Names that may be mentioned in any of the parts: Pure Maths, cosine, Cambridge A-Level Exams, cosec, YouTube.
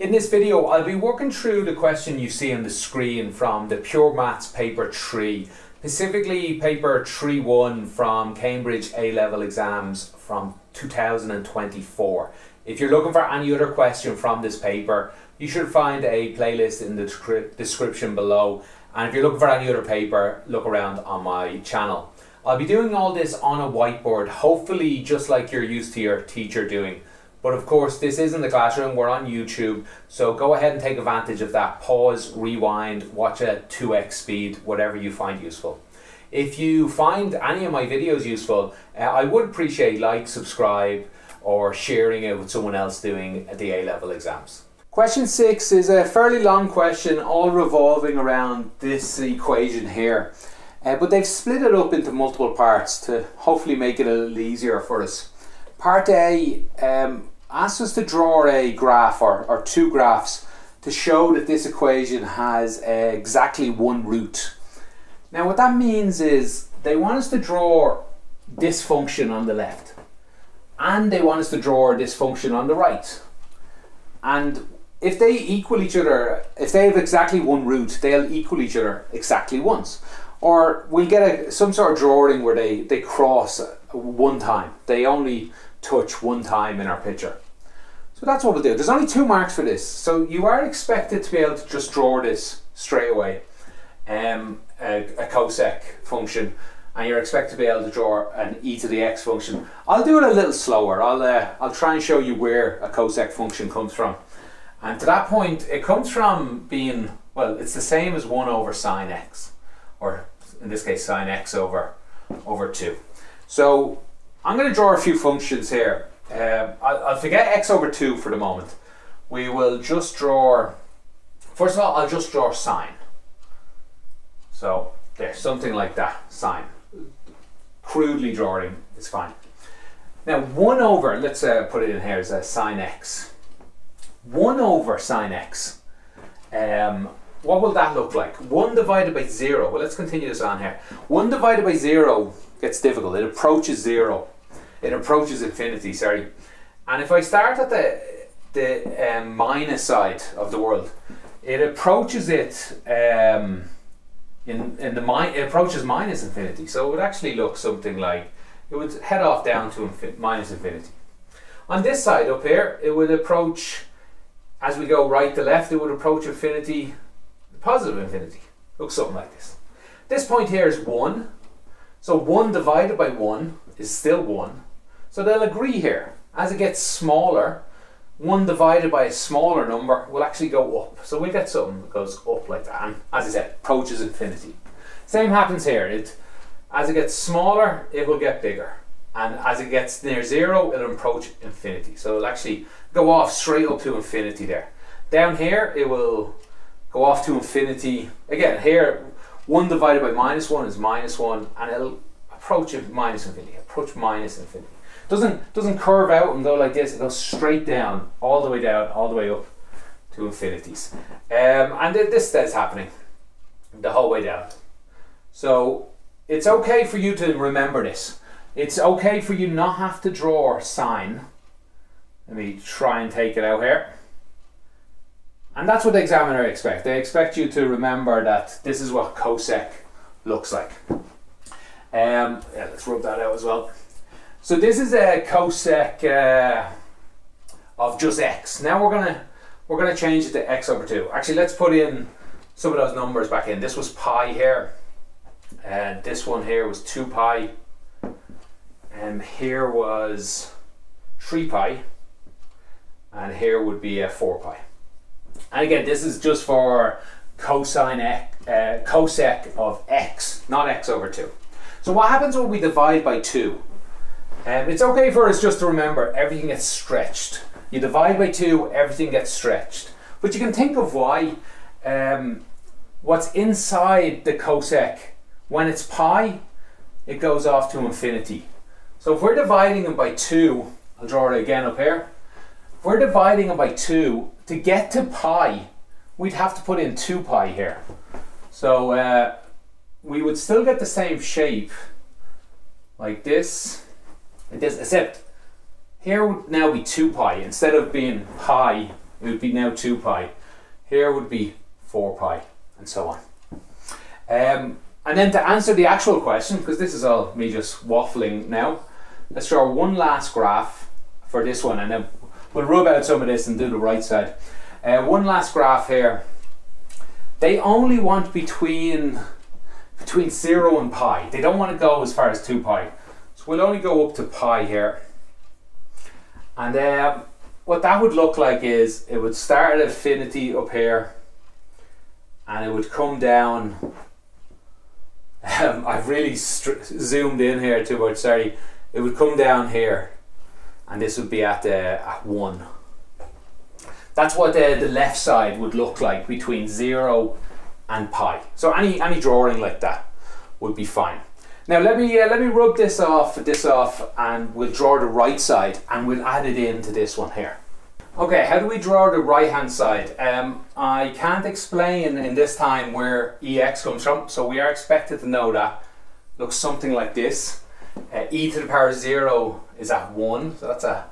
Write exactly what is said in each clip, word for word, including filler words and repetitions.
In this video, I'll be working through the question you see on the screen from the Pure Maths paper three, specifically paper three one from Cambridge A-Level Exams from two thousand twenty-four. If you're looking for any other question from this paper, you should find a playlist in the description below, and if you're looking for any other paper, look around on my channel. I'll be doing all this on a whiteboard, hopefully just like you're used to your teacher doing. But of course, this isn't the classroom, we're on YouTube, so go ahead and take advantage of that. Pause, rewind, watch at two x speed, whatever you find useful. If you find any of my videos useful, uh, I would appreciate like, subscribe, or sharing it with someone else doing the A-level exams. Question six is a fairly long question, all revolving around this equation here. Uh, but they've split it up into multiple parts to hopefully make it a little easier for us. Part A um, asks us to draw a graph or, or two graphs to show that this equation has uh, exactly one root. Now what that means is they want us to draw this function on the left, and they want us to draw this function on the right. And if they equal each other, if they have exactly one root, they'll equal each other exactly once. Or we'll get a, some sort of drawing where they, they cross one time. They only touch one time in our picture. So that's what we'll do. There's only two marks for this, so you are expected to be able to just draw this straight away, um, a, a cosec function, and you're expected to be able to draw an e to the x function. I'll do it a little slower. I'll, uh, I'll try and show you where a cosec function comes from. And to that point, it comes from being, well, it's the same as one over sine x, or in this case, sine x over, over two. So I'm going to draw a few functions here. Uh, I'll, I'll forget x over two for the moment. We will just draw, first of all, I'll just draw sine. So there, something like that, sine. Crudely drawing, it's fine. Now one over, let's uh, put it in here as a sine x. one over sine x. Um, what will that look like? one divided by zero, well let's continue this on here. one divided by zero gets difficult, it approaches zero. It approaches infinity, sorry. And if I start at the, the um, minus side of the world, it approaches it, um, in, in the mi it approaches minus infinity. So it would actually look something like, it would head off down to infin minus infinity. On this side up here, it would approach, as we go right to left, it would approach infinity, positive infinity. Looks something like this. This point here is one. So one divided by one is still one. So they'll agree here. As it gets smaller, one divided by a smaller number will actually go up. So we get something that goes up like that, and as I said, approaches infinity. Same happens here. It, as it gets smaller, it will get bigger. And as it gets near zero, it'll approach infinity. So it'll actually go off straight up to infinity there. Down here, it will go off to infinity. Again, here, one divided by minus one is minus one, and it'll approach minus infinity, approach minus infinity. Doesn't, doesn't curve out and go like this, it goes straight down, all the way down, all the way up to infinities. Um, and this stays happening the whole way down. So it's okay for you to remember this. It's okay for you not have to draw sine. Let me try and take it out here. And that's what the examiner expect. They expect you to remember that this is what cosec looks like. Um, yeah, let's rub that out as well. So this is a cosec uh, of just x. Now we're gonna we're gonna change it to x over two. Actually, let's put in some of those numbers back in. This was pi here, and uh, this one here was two pi, and here was three pi, and here would be a uh, four pi. And again, this is just for cosine x, uh, cosec of x, not x over two. So what happens when we divide by two? Um, it's okay for us just to remember everything gets stretched. You divide by two, everything gets stretched. But you can think of why um, what's inside the cosec, when it's pi, it goes off to infinity. So if we're dividing them by two, I'll draw it again up here. If we're dividing them by two, to get to pi, we'd have to put in two pi here. So uh, we would still get the same shape, like this, like this, except here would now be two pi. Instead of being pi, it it would be now two pi. Here would be four pi, and so on. Um, and then to answer the actual question, because this is all me just waffling now, let's draw one last graph for this one, and then we'll rub out some of this and do the right side. Uh, one last graph here. They only want between between zero and pi. They don't want to go as far as two pi. So we'll only go up to pi here. And um, what that would look like is it would start at infinity up here, and it would come down. Um, I've really zoomed in here too much, sorry. It would come down here, and this would be at, uh, at one. That's what the, the left side would look like between zero and pi. So any any drawing like that would be fine. Now let me uh, let me rub this off, this off, and we'll draw the right side, and we'll add it into this one here. Okay, how do we draw the right hand side? Um, I can't explain in this time where E X comes from, so we are expected to know that. Looks something like this. Uh, e to the power of zero is at one, so that's a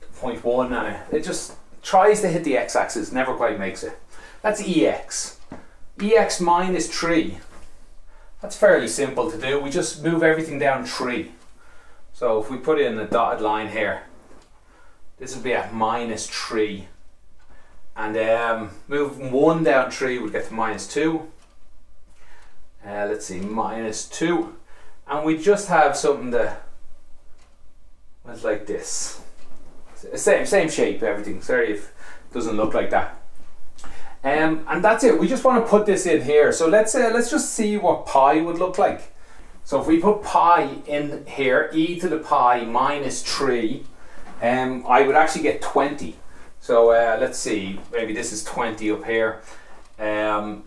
zero point one, and it just tries to hit the x-axis, never quite makes it. That's E X. E X minus three. That's fairly simple to do. We just move everything down three. So if we put in a dotted line here, this would be at minus three. And um, move one down three, we'd get to minus two. Uh, let's see, minus two. And we just have something that was like this. Same, same shape, everything. Sorry if it doesn't look like that. Um, and that's it. We just want to put this in here. So let's uh, let's just see what pi would look like. So if we put pi in here, e to the pi minus three, um, I would actually get twenty. So uh, let's see. Maybe this is twenty up here. Um,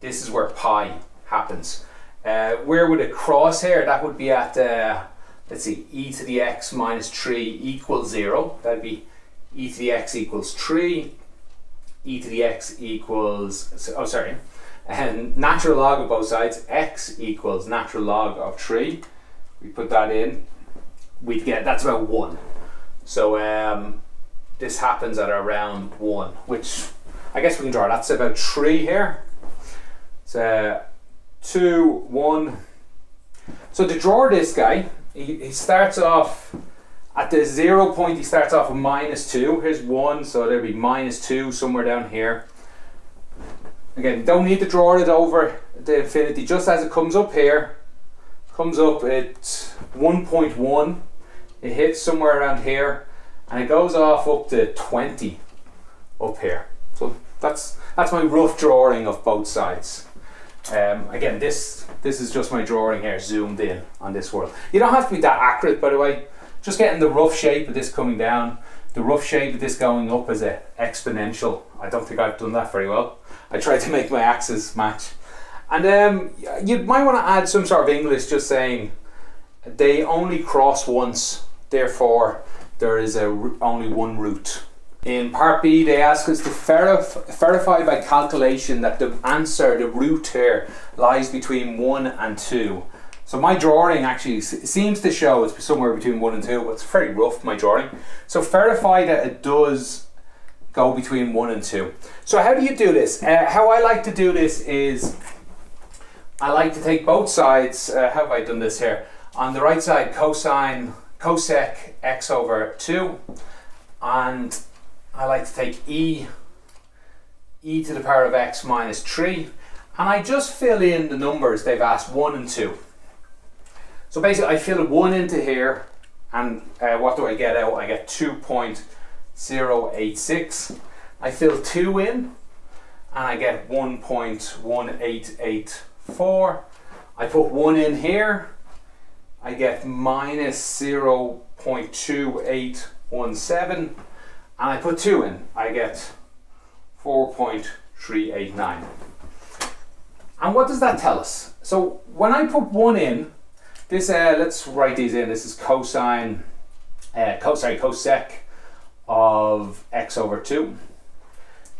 this is where pi happens. Uh, where would it cross here? That would be at... Uh, let's see, e to the x minus three equals zero. That'd be e to the x equals three, e to the x equals, oh sorry, and natural log of both sides, x equals natural log of three. We put that in, we'd get, that's about one. So um, this happens at around one, which I guess we can draw, that's about three here. It's uh, two, one. So to draw this guy, He, he starts off at the zero point, he starts off with minus two. Here's one, so there'll be minus two somewhere down here. Again, don't need to draw it over the infinity, just as it comes up here, comes up at one point one, it hits somewhere around here, and it goes off up to twenty up here. So that's that's my rough drawing of both sides. Um, again, this this is just my drawing here, zoomed in on this world. You don't have to be that accurate, by the way. Just getting the rough shape of this coming down, the rough shape of this going up as an exponential. I don't think I've done that very well. I tried to make my axes match. And um, you might want to add some sort of English just saying, they only cross once, therefore there is a r only one route. In part B, they ask us to verify by calculation that the answer, the root here, lies between one and two. So my drawing actually seems to show it's somewhere between one and two, but it's very rough, my drawing. So verify that it does go between one and two. So how do you do this? Uh, how I like to do this is, I like to take both sides, uh, how have I done this here? On the right side, cosine, cosec x over two, and I like to take e, e to the power of x minus three, and I just fill in the numbers they've asked, one and two. So basically I fill one into here, and uh, what do I get out? I get two point zero eight six. I fill two in, and I get one point one eight eight four. I put one in here, I get minus zero point two eight one seven. And I put two in, I get four point three eight nine. And what does that tell us? So when I put one in, this, uh, let's write these in, this is cosine, uh, cos sorry, cosec of x over two.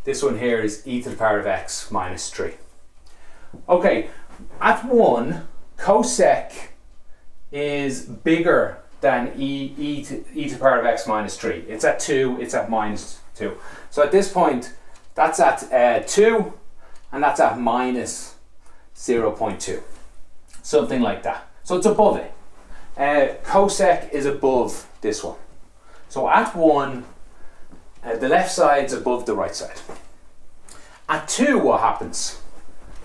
This one here is e to the power of x minus three. Okay, at one, cosec is bigger than e, e, to, e to the power of x minus three. It's at two, it's at minus two. So at this point, that's at uh, two, and that's at minus zero point two, something like that. So it's above it. Uh, cosec is above this one. So at one, uh, the left side's above the right side. At two, what happens?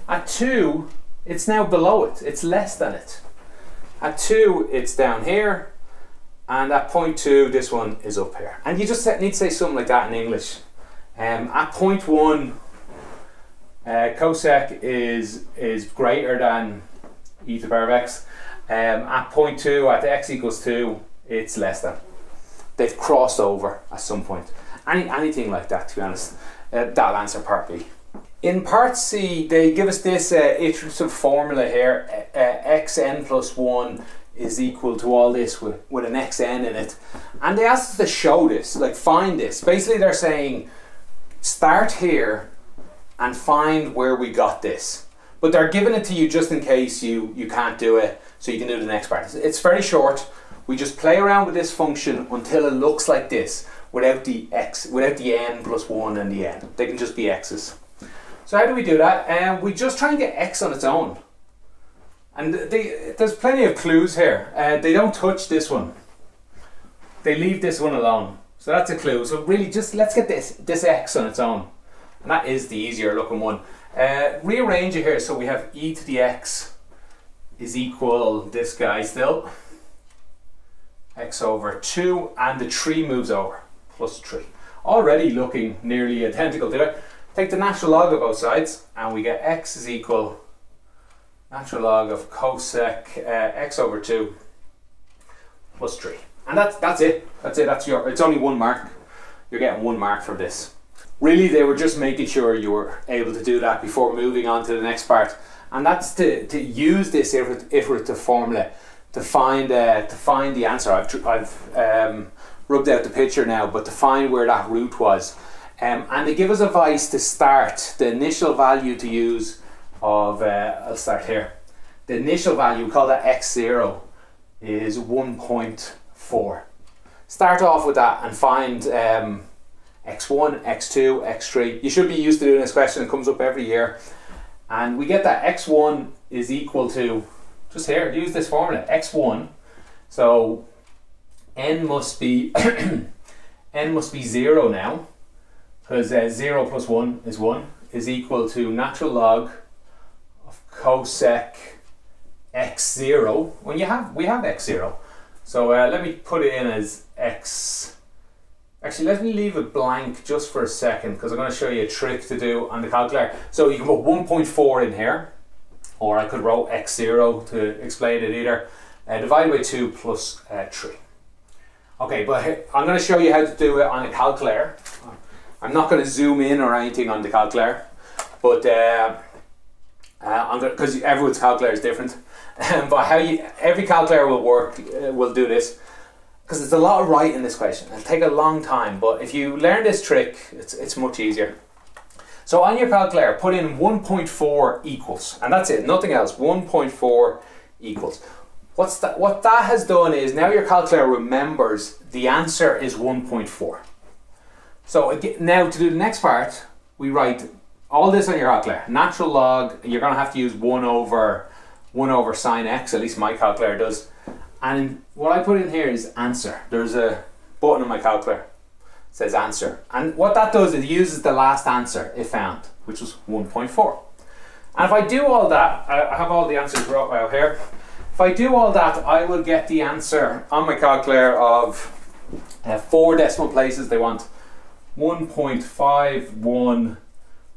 At two, it's now below it. It's less than it. At two, it's down here. And at point two, this one is up here. And you just need to say something like that in English. Um, at point one, uh, cosec is, is greater than e to the power of x. Um, at point two, at x equals two, it's less than. They've crossed over at some point. Any, anything like that, to be honest. Uh, that'll answer part B. In part C, they give us this uh, iterative formula here, uh, uh, xn plus one is equal to all this with, with an xn in it. And they asked us to show this, like find this. Basically they're saying, start here and find where we got this. But they're giving it to you just in case you, you can't do it, so you can do the next part. It's very short. We just play around with this function until it looks like this, without the x, without the n plus one and the n. They can just be x's. So how do we do that? Um, we just try and get x on its own. And they, there's plenty of clues here. Uh, they don't touch this one. They leave this one alone. So that's a clue. So really just let's get this, this x on its own. And that is the easier looking one. Uh, rearrange it here so we have e to the x is equal this guy still. X over two and the three moves over. Plus three. Already looking nearly identical to it. Take the natural log of both sides and we get x is equal natural log of cosec uh, x over two plus three. And that's, that's it. That's it. That's your, it's only one mark. You're getting one mark for this. Really, they were just making sure you were able to do that before moving on to the next part. And that's to, to use this iterative formula to find, uh, to find the answer. I've, I've um, rubbed out the picture now, but to find where that root was. Um, and they give us advice to start the initial value to use of, uh, I'll start here. The initial value, we call that x zero, is one point four. Start off with that and find um, x one, x two, x three. You should be used to doing this question, it comes up every year. And we get that x one is equal to, just here, use this formula, x one. So n must be, n must be zero now. Because uh, zero plus one is one, is equal to natural log of cosec x zero. When you have, we have x zero. So uh, let me put it in as x. Actually, let me leave it blank just for a second, because I'm going to show you a trick to do on the calculator. So you can put one point four in here, or I could write x zero to explain it either. Uh, divide by two plus uh, three. Okay, but I'm going to show you how to do it on a calculator. I'm not going to zoom in or anything on the calculator, but uh, uh, I'm going because everyone's calculator is different. But how you, every calculator will work, uh, will do this, because there's a lot of writing in this question. It'll take a long time, but if you learn this trick, it's it's much easier. So on your calculator, put in one point four equals, and that's it, nothing else. one point four equals. What's that? What that has done is now your calculator remembers the answer is one point four. So again, now to do the next part, we write all this on your calculator. Natural log, you're going to have to use one over one over sine x. At least my calculator does. And what I put in here is answer. There's a button on my calculator that says answer. And what that does is it uses the last answer it found, which was one point four. And if I do all that, I have all the answers brought out here. If I do all that, I will get the answer on my calculator of uh, four decimal places they want. one point five one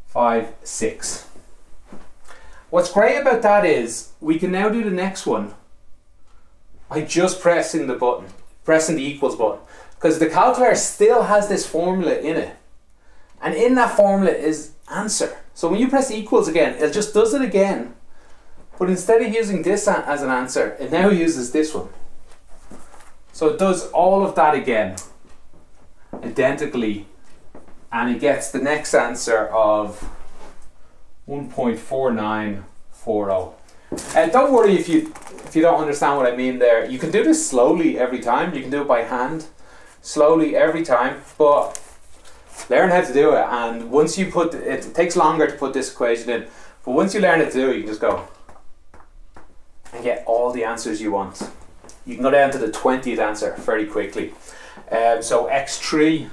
five six. What's great about that is we can now do the next one by just pressing the button, pressing the equals button, because the calculator still has this formula in it, and in that formula is answer. So when you press equals again, it just does it again, but instead of using this as an answer, it now uses this one. So it does all of that again identically, and it gets the next answer of one point four nine four zero. And don't worry if you if you don't understand what I mean there. You can do this slowly every time. You can do it by hand, slowly every time. But learn how to do it. And once you put, it takes longer to put this equation in, but once you learn how to do it, you can just go and get all the answers you want. You can go down to the twentieth answer fairly quickly. Um, so x three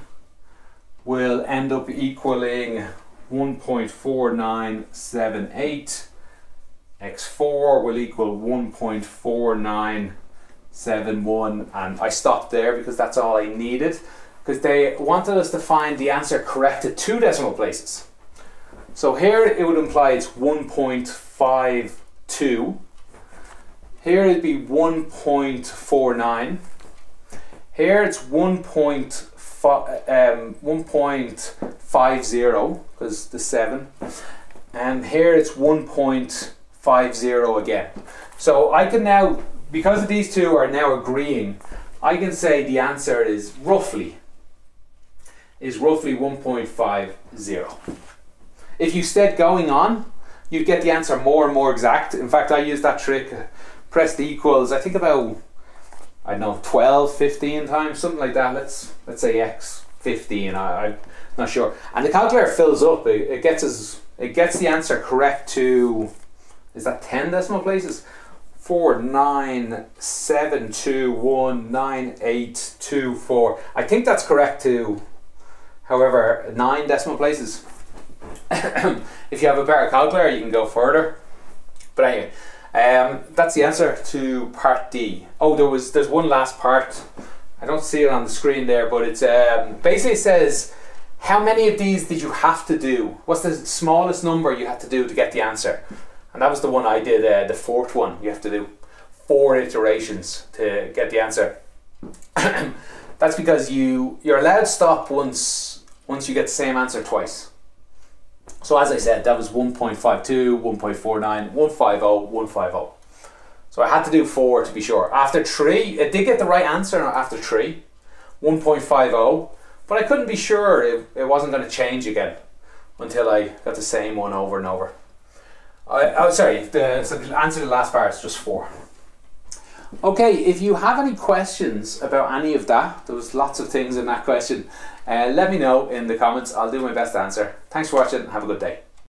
will end up equaling one point four nine seven eight. x four will equal one point four nine seven one, and I stopped there because that's all I needed, because they wanted us to find the answer correct at two decimal places. So here it would imply it's one point five two. Here it'd be one point four nine. Here it's one point five zero because the seven, and here it's one point five zero again. So I can now, because these two are now agreeing, I can say the answer is roughly is roughly one point five zero. If you stayed going on, you'd get the answer more and more exact. In fact, I used that trick, pressed the equals, I think about, I don't know, twelve, fifteen times, something like that. Let's let's say x fifteen. I, I'm not sure. And the calculator fills up. It, it gets us. It gets the answer correct to, is that ten decimal places? Four, nine, seven, two, one, nine, eight, two, four. I think that's correct to, however, nine decimal places. If you have a better calculator, you can go further. But anyway. Um, that's the answer to part D. Oh, there was there's one last part. I don't see it on the screen there, but it's um, basically says how many of these did you have to do? What's the smallest number you had to do to get the answer? And that was the one I did, uh, the fourth one. You have to do four iterations to get the answer. That's because you you're allowed to stop once once you get the same answer twice. So as I said, that was one point five two, one point four nine, one point five zero, one point five zero. So I had to do four to be sure. After three, it did get the right answer after three, one point five zero, but I couldn't be sure it, it wasn't going to change again until I got the same one over and over. I, oh, sorry, the, so the answer to the last part is just four. Okay, if you have any questions about any of that, there was lots of things in that question, uh, let me know in the comments. I'll do my best to answer. Thanks for watching, have a good day.